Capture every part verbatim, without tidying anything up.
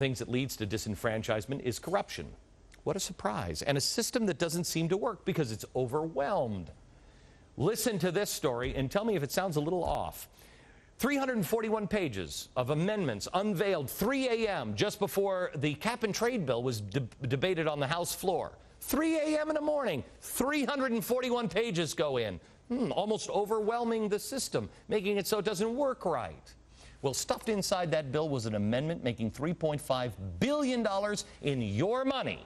Things that leads to disenfranchisement is corruption. What a surprise. And a system that doesn't seem to work because it's overwhelmed. Listen to this story and tell me if it sounds a little off. three hundred forty-one pages of amendments unveiled three A M just before the Cap and Trade bill was de- debated on the House floor. three A M in the morning, three hundred forty-one pages go in. Hmm, almost overwhelming the system, making it so it doesn't work right. Well, stuffed inside that bill was an amendment making three point five billion dollars in your money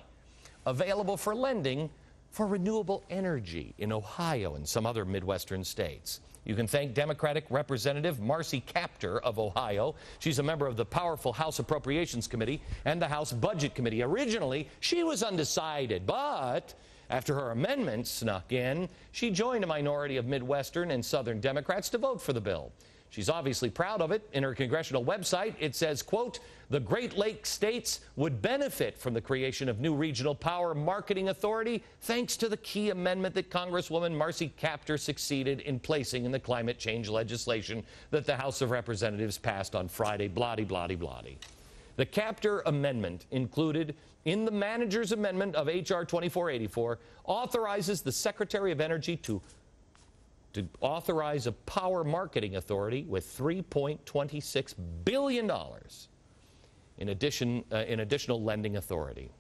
available for lending for renewable energy in Ohio and some other Midwestern states. You can thank Democratic Representative Marcy Kaptur of Ohio. She's a member of the powerful House Appropriations Committee and the House Budget Committee. Originally, she was undecided, but after her amendment snuck in, she joined a minority of Midwestern and Southern Democrats to vote for the bill. She's obviously proud of it. In her congressional website, it says, quote, the Great Lakes states would benefit from the creation of new regional power marketing authority thanks to the key amendment that Congresswoman Marcy Kaptur succeeded in placing in the climate change legislation that the House of Representatives passed on Friday, blah-de-blah-de-blah-de. The Kaptur amendment included in the manager's amendment of H R twenty-four eighty-four authorizes the Secretary of Energy to to authorize a power marketing authority with three point two six billion dollars in addition, uh, in additional lending authority.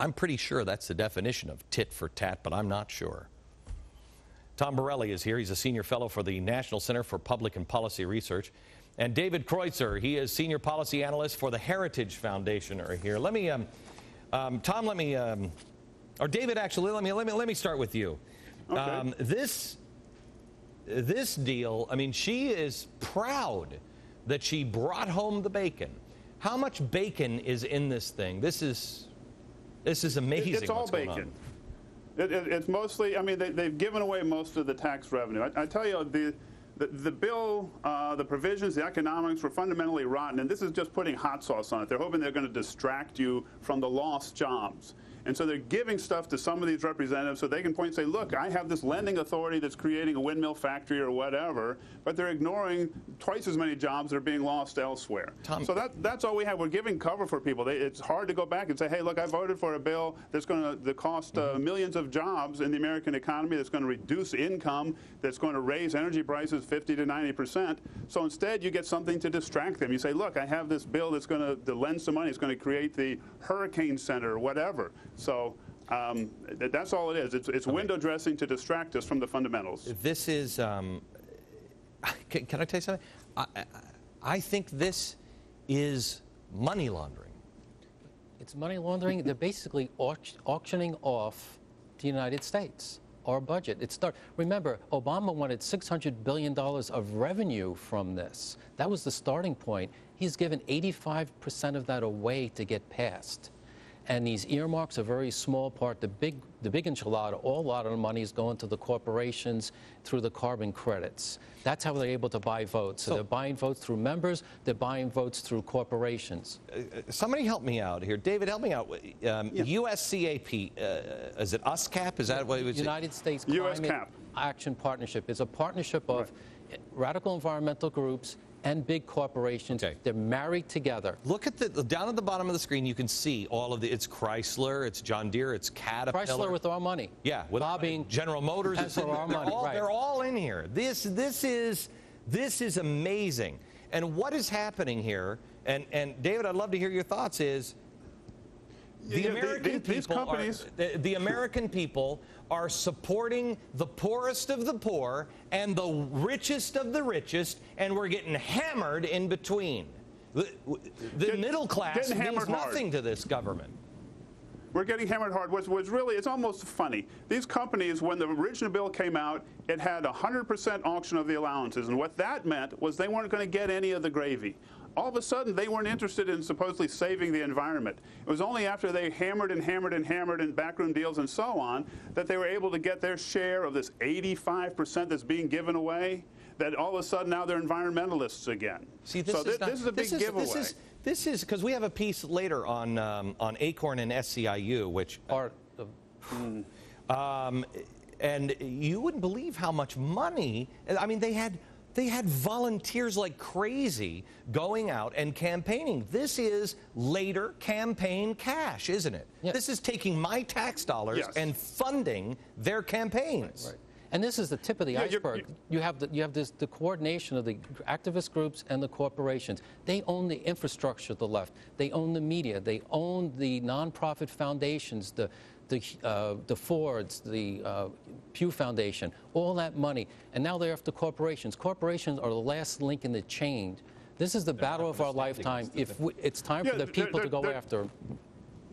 I'm pretty sure that's the definition of tit for tat, but I'm not sure. Tom Borelli is here. He's a senior fellow for the National Center for Public and Policy Research. And David Kreutzer, he is senior policy analyst for the Heritage Foundation, are here. Let me, um, um, Tom, let me, um, or David, actually, let me, let me, let me start with you. Okay. Um, this... This deal, I mean, she is proud that she brought home the bacon. How much bacon is in this thing? This is, this is amazing. It's all bacon. It, it, it's mostly, I mean, they, they've given away most of the tax revenue. I, I tell you, the, the, the bill, uh, the provisions, the economics were fundamentally rotten, and this is just putting hot sauce on it. They're hoping they're going to distract you from the lost jobs. And so they're giving stuff to some of these representatives so they can point and say, look, I have this lending authority that's creating a windmill factory or whatever, but they're ignoring twice as many jobs that are being lost elsewhere. Tom. So that, that's all we have. We're giving cover for people. They, it's hard to go back and say, hey, look, I voted for a bill that's going to cost uh, millions of jobs in the American economy, that's going to reduce income, that's going to raise energy prices fifty to ninety percent. So instead, you get something to distract them. You say, look, I have this bill that's going to lend some money. It's going to create the hurricane center or whatever. So um, that's all it is. It's, it's window dressing to distract us from the fundamentals. This is, um, can, can I tell you something? I, I, I think this is money laundering. It's money laundering. They're basically auction, auctioning off the United States, our budget. It's start, remember, Obama wanted six hundred billion dollars of revenue from this. That was the starting point. He's given eighty-five percent of that away to get passed. And these earmarks are a very small part. The big, the big enchilada, all lot of the money is going to the corporations through the carbon credits. That's how they're able to buy votes. So, so they're buying votes through members. They're buying votes through corporations. Uh, somebody help me out here. David, help me out. Um, yeah. U S C A P, uh, is it U S CAP? Is that what it was? United States Climate Action Partnership. It's a partnership of right. radical environmental groups and big corporations. Okay. They're married together. Look at the, down at the bottom of the screen, you can see all of the, it's Chrysler, it's John Deere, it's Caterpillar. Chrysler with our money. Yeah, with lobbying. General Motors. It's in, our they're, money. All, right. They're all in here. This, this, is, this is amazing. And what is happening here, and, and David, I'd love to hear your thoughts, is the, yeah, American the, people are, the, the American people are supporting the poorest of the poor and the richest of the richest, and we're getting hammered in between. The, the Get, middle class means nothing hard. to this government. We're getting hammered hard. What's, what's really, it's almost funny. These companies, when the original bill came out, it had one hundred percent auction of the allowances, and what that meant was they weren't going to get any of the gravy. All of a sudden, they weren't interested in supposedly saving the environment. It was only after they hammered and hammered and hammered in backroom deals and so on that they were able to get their share of this eighty-five percent that's being given away, that all of a sudden now they're environmentalists again. See, this, so is, th not, this is a this big is, giveaway. This is, because we have a piece later on, um, on Acorn and S C I U, which are... Uh, um, and you wouldn't believe how much money, I mean, they had They had volunteers like crazy going out and campaigning. This is later campaign cash, isn't it? Yes. This is taking my tax dollars yes. and funding their campaigns. Right, right. And this is the tip of the yeah, iceberg. You're, you're, you have, the, you have this, the coordination of the activist groups and the corporations. They own the infrastructure of the left. They own the media. They own the nonprofit foundations, the, the, uh, the Fords, the uh, Pew Foundation, all that money. And now they're after corporations. Corporations are the last link in the chain. This is the they're battle of our lifetime. If we, it's time yeah, for the people they're, they're, to go they're, after them.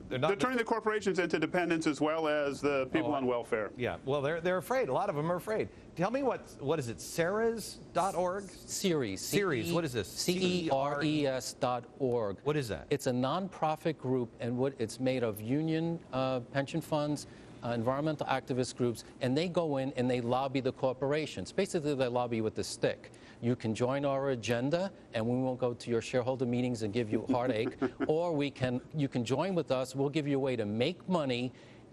They're, they're turning the corporations into dependents as well as the people oh, on welfare. Yeah, well, they're, they're afraid. A lot of them are afraid. Tell me what, what is it, Ceres dot org? Ceres. Ceres, what is this? C E R E S dot org. What is that? It's a nonprofit group, and what it's made of union uh, pension funds, uh, environmental activist groups, and they go in and they lobby the corporations. Basically, they lobby with the stick. You can join our agenda, and we won't go to your shareholder meetings and give you heartache. Or we can, you can join with us. We'll give you a way to make money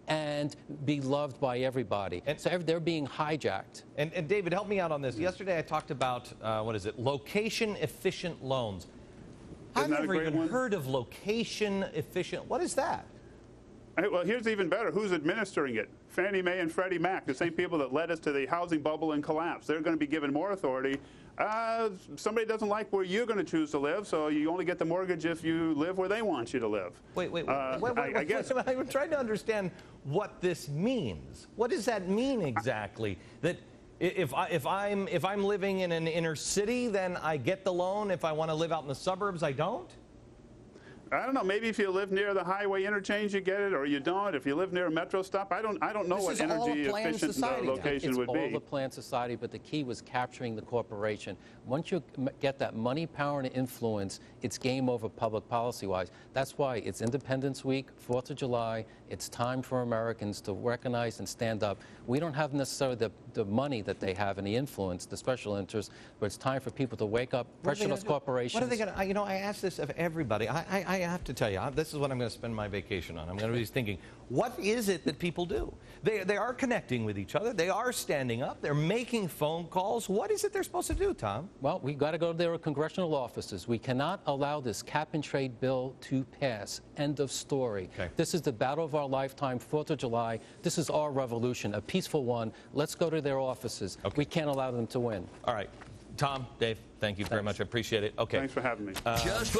and be loved by everybody. And so they're being hijacked. And, and David, help me out on this. Yesterday I talked about, uh, what is it, location-efficient loans. Isn't I've never even one? heard of location-efficient. What is that? Well, here's even better. Who's administering it? Fannie Mae and Freddie Mac, the same people that led us to the housing bubble and collapse. They're going to be given more authority. Uh, somebody doesn't like where you're going to choose to live, so you only get the mortgage if you live where they want you to live. Wait, wait, wait. Uh, wait, wait, wait I, I guess. I'm trying to understand what this means. What does that mean exactly? That if, I, if, I'm, if I'm living in an inner city, then I get the loan. If I want to live out in the suburbs, I don't? I don't know. Maybe if you live near the highway interchange, you get it, or you don't. If you live near a metro stop, I don't. I don't know this what energy efficient society. the location it's would be. It's all the planned society, but the key was capturing the corporation. Once you get that money, power, and influence, it's game over public policy-wise. That's why it's Independence Week, Fourth of July. It's time for Americans to recognize and stand up. We don't have necessarily the, the money that they have and the influence, the special interests, but it's time for people to wake up. Pressure those corporations. What are they going to? You know, I ask this of everybody. I. I, I I have to tell you, this is what I'm going to spend my vacation on. I'm going to be thinking, what is it that people do? They, they are connecting with each other. They are standing up. They're making phone calls. What is it they're supposed to do, Tom? Well, we've got to go to their congressional offices. We cannot allow this cap and trade bill to pass. End of story. Okay. This is the battle of our lifetime, fourth of July. This is our revolution, a peaceful one. Let's go to their offices. Okay. We can't allow them to win. All right. Tom, Dave, thank you Thanks. very much. I appreciate it. Okay. Thanks for having me. Uh, Just